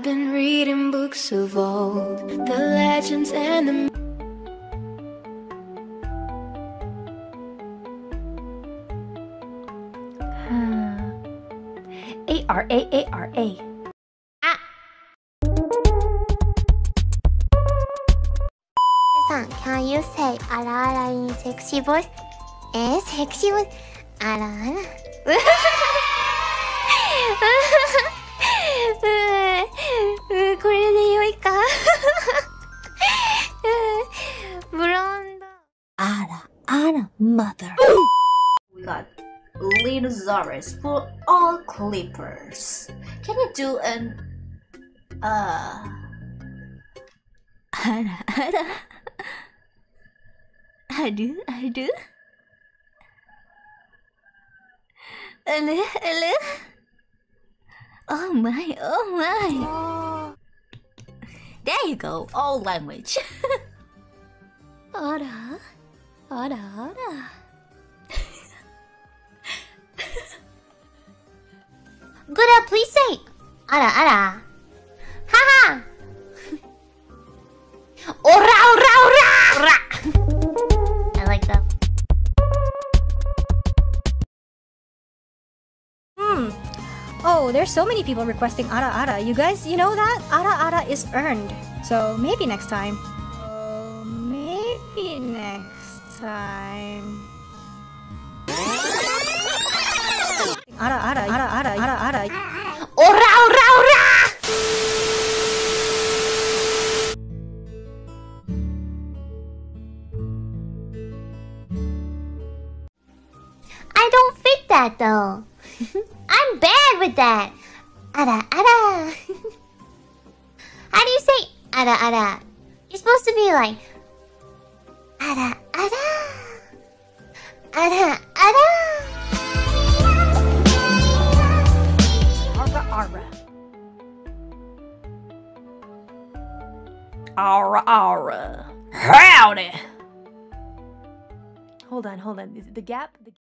I've been reading books of old, the legends and the myths. A-R-A-A-R-A. Can you say "ara ara" in sexy voice? Eh, sexy voice? Ara ara. Blonde. Ara ara mother. We got Linosaurus for all clippers. Can you do an Ara ara. I do. Hello. Oh my. There you go, all language. Ara. Gura, please say ara. Haha. Ora. Like that. Oh, there's so many people requesting ara ara. You guys, you know that? Ara ara is earned. So maybe next time. Ara ara. Ora. That though. I'm bad with that. Ara ara. How do you say ara ara? You're supposed to be like ara ara. Ara ara. Ara ara. Ara ara. Howdy. Hold on. The gap.